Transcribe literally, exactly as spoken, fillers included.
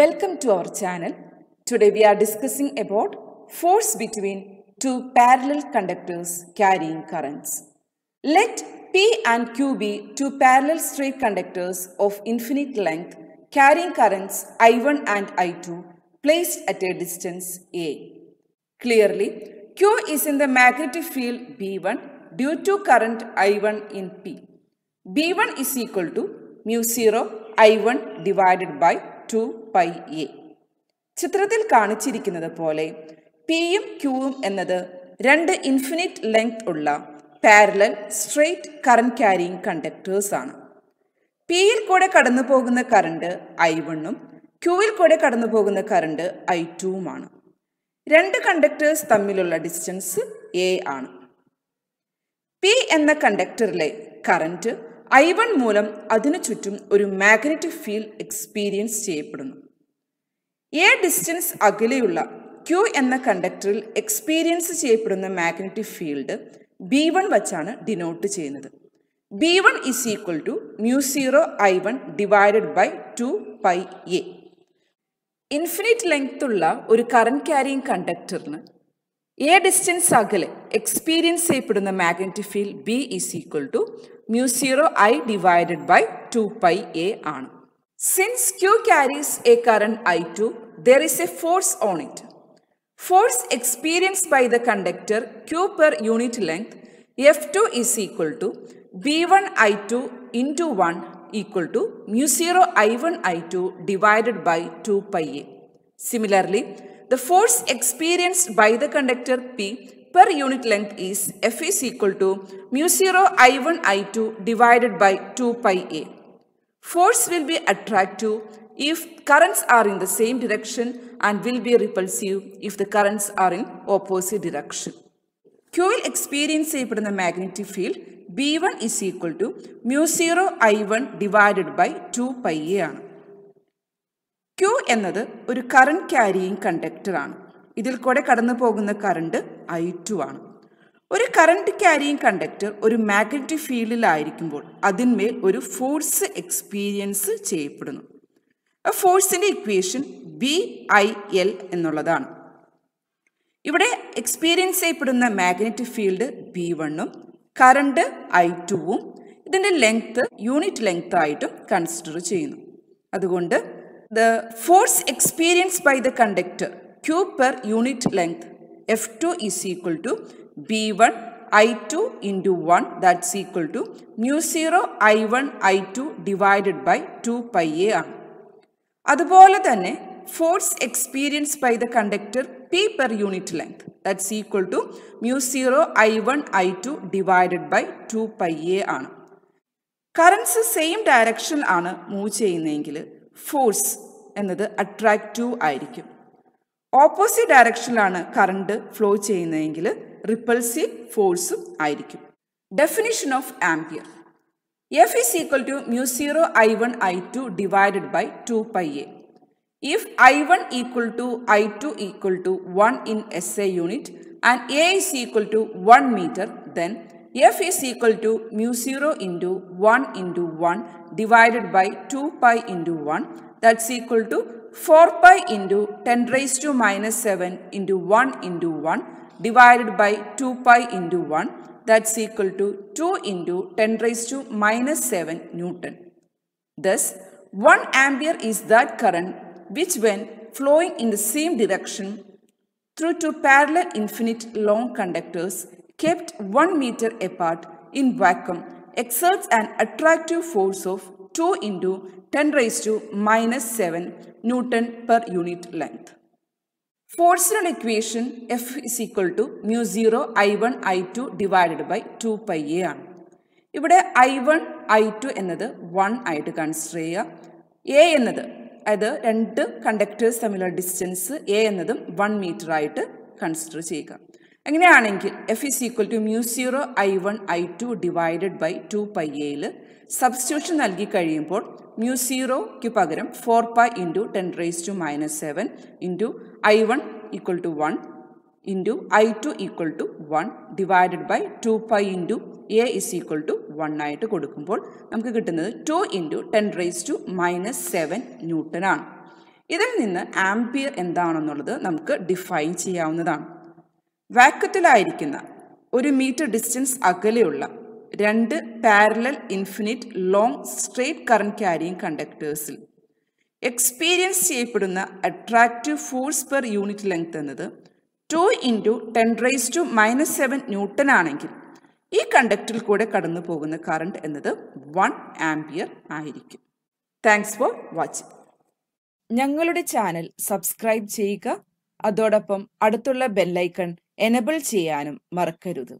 Welcome to our channel. Today we are discussing about force between two parallel conductors carrying currents. Let P and Q be two parallel straight conductors of infinite length carrying currents I one and I two placed at a distance A. Clearly, Q is in the magnetic field B one due to current I one in P. B one is equal to mu zero I one divided by two pi A. ചിത്രത്തിൽ കാണിച്ചിരിക്കുന്നത് പോലെ പിയും ക്യൂവും എന്നത് രണ്ട് infinite length ഉള്ള parallel straight current carrying conductors ആണ്. പിയിൽ കൂടെ കടന്നു പോകുന്ന കറണ്ട് ഐ വണ്ണും ക്യൂവിൽ കൂടെ കടന്നു പോകുന്ന കറണ്ട് ഐ ടുവുമാണ്. രണ്ട് കണ്ടക്ടേഴ്സ് തമ്മിലുള്ള ഡിസ്റ്റൻസ് എ ആണ്. പി എന്ന കണ്ടക്ടറിലെ കറന്റ് ഐ വൺ മൂലം അതിനു ചുറ്റും ഒരു മാഗ്നറ്റിക് ഫീൽഡ് എക്സ്പീരിയൻസ് ചെയ്യപ്പെടുന്നു. എ ഡിസ്റ്റൻസ് അകലെയുള്ള ക്യൂ എന്ന കണ്ടക്ടറിൽ എക്സ്പീരിയൻസ് ചെയ്യപ്പെടുന്ന മാഗ്നറ്റിക് ഫീൽഡ് ബി വൺ വച്ചാണ് ഡിനോട്ട് ചെയ്യുന്നത്. B one is equal to mu zero I one divided by two pi A. Infinite ലെങ്ത്തുള്ള ഒരു കറന്റ് ക്യാരിയിങ് കണ്ടക്ടറിന് എ ഡിസ്റ്റൻസ് അകലെ എക്സ്പീരിയൻസ് ചെയ്യപ്പെടുന്ന magnetic field B is equal to mu zero I divided by two pi A ആണ്. Since Q carries a current I two, there is a force on it. Force experienced by the conductor Q per unit length F two is equal to B one I two into one equal to mu zero I one I two divided by two pi A. Similarly, the force experienced by the conductor P per unit length is F is equal to mu zero I one I two divided by two pi A. Force will be attractive if currents are in the same direction and will be repulsive if the currents are in opposite direction. Q will experience the magnetic field B one is equal to mu zero I one divided by two pi A ആണ്. Q എന്നത് ഒരു current carrying conductor ആണ്. ഇതിൽ കൂടെ കടന്നു പോകുന്ന current I two ആണ്. ഒരു കറണ്ട് ക്യാരിയിങ് കണ്ടക്ടർ ഒരു മാഗ്നറ്റിക് ഫീൽഡിലായിരിക്കുമ്പോൾ അതിന്മേൽ ഒരു ഫോഴ്സ് എക്സ്പീരിയൻസ് ചെയ്യപ്പെടുന്നു. ആ ഫോഴ്സിൻ്റെ ഇക്വേഷൻ ബി ഐ എൽ എന്നുള്ളതാണ്. ഇവിടെ എക്സ്പീരിയൻസ് ചെയ്യപ്പെടുന്ന മാഗ്നറ്റിക് ഫീൽഡ് ബി വണ്ണും കറണ്ട് ഐ ടുവും ഇതിൻ്റെ ലെങ്ത്ത് യൂണിറ്റ് ലെങ്ത് ആയിട്ടും കൺസിഡർ ചെയ്യുന്നു. അതുകൊണ്ട് the force experience by the conductor Q per unit length F two is equal to B one I two into one, that's equal to mu zero I one I two divided by two pi A ആണ്. അതുപോലെ തന്നെ force experience by the conductor P per unit length, that's equal to mu zero I one I two divided by two pi A ആണ്. Currents same direction ആണ് move ചെയ്യുന്നതെങ്കിൽ force എന്നത് attractive ആയിരിക്കും. Opposite ഡയറക്ഷനിലാണ് current flow ചെയ്യുന്നതെങ്കിൽ repulsive ഫോഴ്സും ആയിരിക്കും. Definition of ampere. F is equal to mu zero I one I two divided by two pi A. If I one equal to I two equal to one in S A unit and A is equal to one metre then F is equal to mu zero into one into one divided by two pi into one that's equal to four pi into ten raised to minus seven into one into one divided by two pi into one, that's equal to two into ten raised to minus seven Newton. Thus, one ampere is that current which when flowing in the same direction through two parallel infinite long conductors kept one meter apart in vacuum exerts an attractive force of two into ten raised to minus seven Newton per unit length. Force-നുള്ള equation F is equal to mu zero I one I two divided by two pi A ആണ്. ഇവിടെ I one I two എന്നത് one ആയിട്ട് consider ചെയ്യുക. A എന്നത് അത് രണ്ട് conductors തമ്മിലുള്ള ഡിസ്റ്റൻസ് A എന്നതും one മീറ്റർ ആയിട്ട് കൺസിഡർ ചെയ്യുക. അങ്ങനെയാണെങ്കിൽ F is equal to mu zero I one I two divided by two pi A-യിൽ സബ്സ്റ്റിറ്റ്യൂഷൻ നൽകി കഴിയുമ്പോൾ mu സീറോയ്ക്ക് പകരം four pi into ten raise to minus seven into I one equal to one into I two equal to one divided by two pi into A is equal to one ആയിട്ട് കൊടുക്കുമ്പോൾ നമുക്ക് കിട്ടുന്നത് two into ten raise to minus seven newton ആണ്. ഇതിൽ നിന്ന് ampere എന്താണെന്നുള്ളത് നമുക്ക് define ചെയ്യാവുന്നതാണ്. വാക്വത്തിലായിരിക്കുന്ന ഒരു മീറ്റർ ഡിസ്റ്റൻസ് അകലെയുള്ള രണ്ട് parallel infinite long straight current carrying കണ്ടക്ടേഴ്സിൽ എക്സ്പീരിയൻസ് ചെയ്യപ്പെടുന്ന attractive force per unit length എന്നത് two into ten raise to minus seven newton ആണെങ്കിൽ ഈ കണ്ടക്ടറിൽ കൂടെ കടന്നു പോകുന്ന കറണ്ട് എന്നത് വൺ ആംപിയർ ആയിരിക്കും. Thanks for watching. ഞങ്ങളുടെ ചാനൽ സബ്സ്ക്രൈബ് ചെയ്യുക, അതോടൊപ്പം അടുത്തുള്ള ബെല്ലൈക്കൺ എനേബിൾ ചെയ്യാനും മറക്കരുത്.